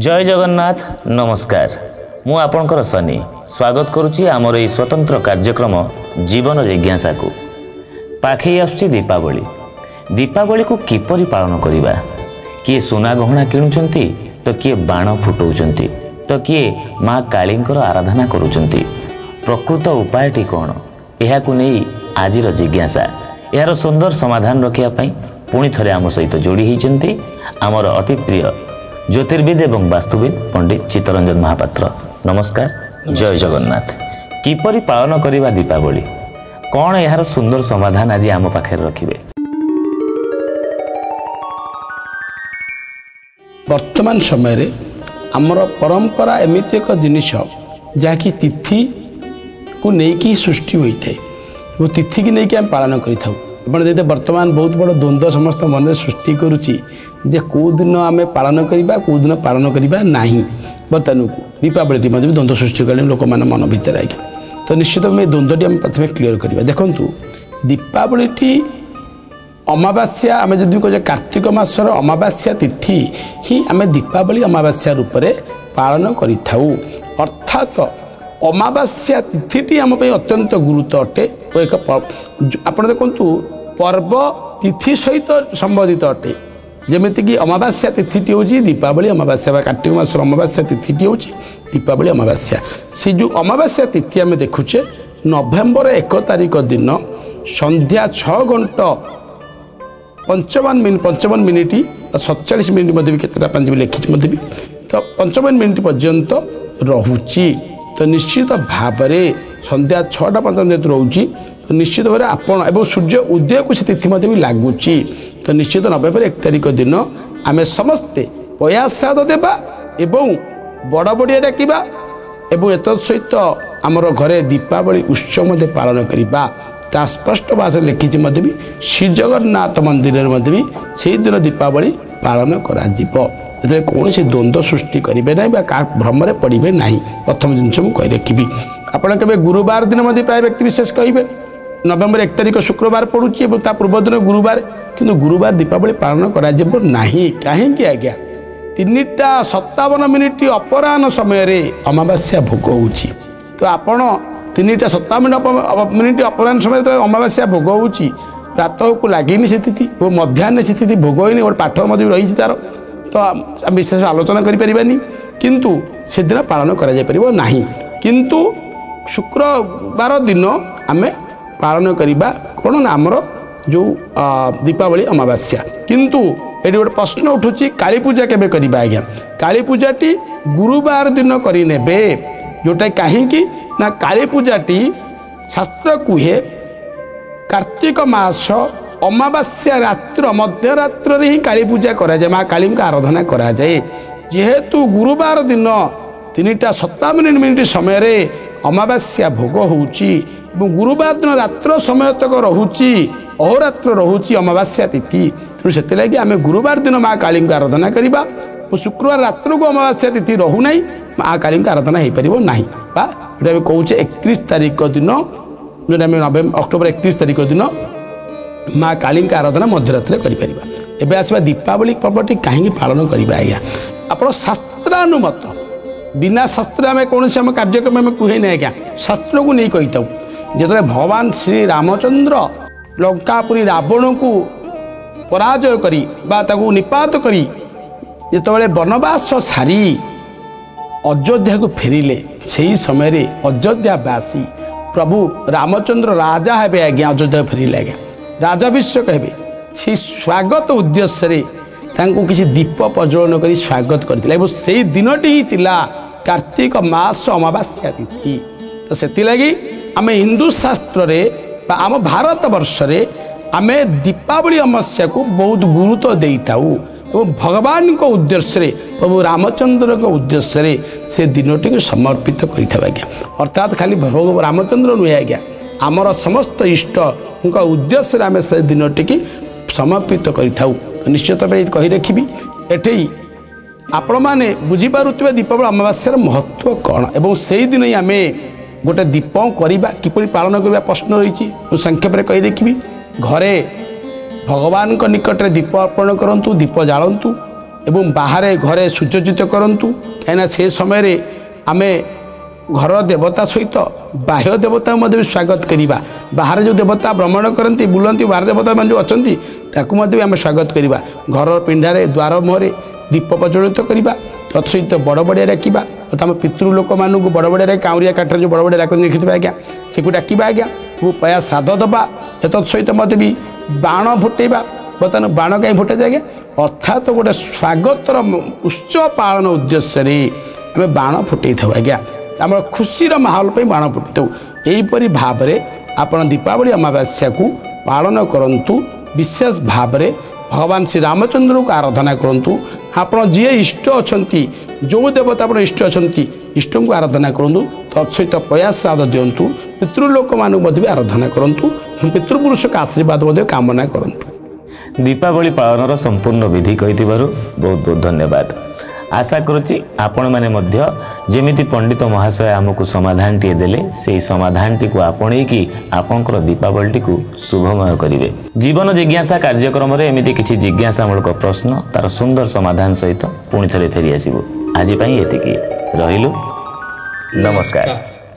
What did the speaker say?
जय जगन्नाथ नमस्कार मु आपणकर सनी स्वागत करुच्ची आमर ये स्वतंत्र कार्यक्रम जीवन जिज्ञासा को पाखे आसुची दीपावली। दीपावली को किपरि पालन करिबा, किए सोना गहना किणुचंती तो किए बाण फुटाउचंती तो किए माँ कालींकर आराधना करुचंती। प्रकृत उपायटी कौन, यहाकू नहीं आजिर जिज्ञासा। यार सुंदर समाधान रखिया पई पुणी थरे आम सहित जोड़ी होती आमर अति प्रिय ज्योतिर्विद एवं वास्तुविद पंडित चित्तरंजन महापात्र। नमस्कार, जय जगन्नाथ। किपरि पालन करिबा दीपावली, कौन यार सुंदर समाधान आज आम पाखे रखिबे। वर्तमान समय रे आमर परंपरा एमिति एक जिनिष जहाँकि तिथि को लेकिन सृष्टि होई थे, वो तिथि की लेकिन आम पालन करें। बर्तमान बहुत बड़ा द्वंद्व समस्त मन में सृष्टि करुच्ची जे को दिन आम पालन करवा कौदिन पालन करवा ना। बर्तमान को दीपावली मध्य भी द्वंद्व सृष्टि कले लोक मैंने मन भितर आई तो निश्चित भाव द्वंद्वटी आम प्रथम क्लीयर करवा। देखूँ दीपावली अमावास्या आम जब कह कार्तिक मासर अमावास्या तिथि ही आम दीपावली अमावास्या रूप से पालन करूँ। अर्थात अमावास्या तिथिटी आम अत्यंत गुरुत्व अटे और एक आप देखु पर्व तिथि सहित संबंधित अटे जमीक अमावास्या तिथिटी हूँ दीपावली अमावास्या कार्तिक मास अमावास्या तिथिटी हूँ दीपावली अमावास्या। से जो अमावास्या तिथि आम देखुचे नवेम्बर 1 तारिख दिन संध्या 6 घंटा 55 मिनिट 47 मिनिट मध्य भी कतटा पाँच लिखी मध्य भी तो 55 मिनिट पर्यंत रोचे। तो निश्चित भाव में संध्या 6:55 जेत रोचे तो निश्चित भाव में आप सूर्य उदय को तिथि मध्य भी लगुच। तो निश्चित नवेम्बर 1 तारिख दिन आम समस्ते पयाश्राद्ध देवा एवं बड़ा बड़िया डाकिबा एवं एतत् सहित आमर घरे दीपावली उत्सव मध्य पालन करवा। ता स्पष्ट भाषा लिखी मध्य भी श्री जगन्नाथ मंदिर में मध्य भी से दिन दीपावली पालन कर कौन से द्वंद्व सृष्टि करेंगे ना का भ्रम में पड़े ना। प्रथम जिनस मुझे रखी आपड़ के गुरुवार दिन मध्य प्राय व्यक्ति विशेष कहे नवेम्बर 1 तारिख शुक्रवार पड़ूची और ता पूर्व दिन गुरुवार किंतु गुरुवार दीपावली पालन करें। आज्ञा 3:57 अपराह्न समय अमावास्या भोग होची तो आपण 3:57 अपराह्न समय अमावास्या भोग होची प्रातः को लगे से तिथि वो मध्याह्न से तिथि भोग होनी और पाठ मध्य रही तार तो विशेष आलोचना करें किंतु से दिन पालन करा किंतु शुक्रवार दिन आम पालन करवा कौन आमर जो दीपावली अमावास्या। किंतु ये गोटे प्रश्न उठूँ काली पूजा केबे करिबा। आज्ञा काली पूजाटी गुरुवार दिन करेबे जोटा कहीं ना काली पूजाटी शास्त्र कहे कार्तिक मास अमावास्या रात्र मध्यरात्र ही काली पूजा करा जाए माँ काली का आराधना करा जाए। जेहेतु गुरुवार दिन 3:57 समय अमावास्या भोग होची गुरुवार दिन रात्र समय तक रोची अहोरात्र रोची अमावास्या तिथि तेणु से लगी आम गुरुवार दिन माँ काली का आराधना करवा और शुक्रवार रात्र को अमावास्या तिथि रोना माँ काली का आराधना हो पार ना। जो कहे 31 तारिख दिन जो अक्टोबर 31 तारिख दिन माँ काली का आराधना मध्यरात्र करें। आसवा दीपावली पर्वटी कहीं पालन करवा। आज्ञा आप शास्त्रानुमत बिना शास्त्र आम कौन से आम कार्यक्रम आम कहे ना। आज्ञा शास्त्र को नहीं कही था जिते भगवान श्री रामचंद्र लंकापुरी रावण को पराजय करी बाताकू निपात करी जिते वनवास सारी अयोध्या को फेरिले से ही समय अयोध्यावासी प्रभु रामचंद्र राजा हे। आज्ञा अयोध्या फेरिले आज्ञा राजाभिषेक हे से स्वागत उद्देश्य रे तांको किसी दीप प्रज्वलन करी स्वागत करथिला से दिनटी ही कार्तिक मास अमावास्या तिथि। तो से लगी आम हिंदू शास्त्र रे आम भारत वर्ष रे आम दीपावली अमावस्या को बहुत गुरुत्व दे था भगवान को उद्देश्य प्रभु रामचंद्र को उद्देश्य से दिनटी को समर्पित कर। आज्ञा अर्थात खाली प्रभु रामचंद्र नुहे आज्ञा आमर समस्त इष्ट उद्देश्य आम से दिनटी की समर्पित कर। निश्चित भाव कही रखी एटे आपण मैंने बुझीपुवा दीपावली अमावास्यार महत्व कौन एवं से दिन ही आम गोटे दीप करवा किपरि पालन करवा प्रश्न रही संक्षेप में कही रखी। घरे भगवान निकट रे दीप अर्पण करूँ दीप जालतु एवं बाहर घरे सूचोचित करूँ कहीं से समय आम घर देवता सहित बाह्य देवता भी स्वागत करवा बाहर जो देवता भ्रमण करती बुलती बाहर देवता मैंने जो अच्छा भी आम स्वागत करवा घर पिंडारे द्वार मुहर दीप प्रज्वलित करवा तत्सहित बड़ बड़िया डाकिबा अर्थात आम पितृलोक मानू बड़ बड़िया काउरिया काठर जो बड़ बड़िया डाकती देखिए आज्ञा से डाकिबा आज्ञा वो पया श्राद्ध दबा तत्सहित मत भी बाण फुटेबा बर्तमान बाण कहीं फुटा जाए अर्थात गोटे स्वागतर उत्सव पालन उद्देश्य आम बाण फुटे था आज्ञा आम खुशीर माहौल पर बाण फुटे थाऊ यहीपरी भाव में आप दीपावली अमावास्या को पालन करूँ विशेष भाव में भगवान श्री रामचंद्र को आराधना करूँ आप जी इष्ट अच्छा जो देवता आप इष्ट अच्छा इष्ट को आराधना करूँ तत्सहित प्रयास श्राद्ध दिंतु पितृलोक मानू भी आराधना करूँ पितृपुरुष का आशीर्वाद कामना करूँ। दीपावली पालन संपूर्ण विधि कही बहुत बहुत धन्यवाद। आशा करुच्ची आपण मैंने मध्य जेमिति पंडित महाशय आमको समाधान टी देले से समाधान टी को आपणे कि आपणकर दीपावली को शुभमय करेंगे। जीवन जिज्ञासा कार्यक्रम एमती किसी जिज्ञासामूलक प्रश्न तार सुंदर समाधान सहित पुणि थे फेरी आसबू। आज ये रही नमस्कार।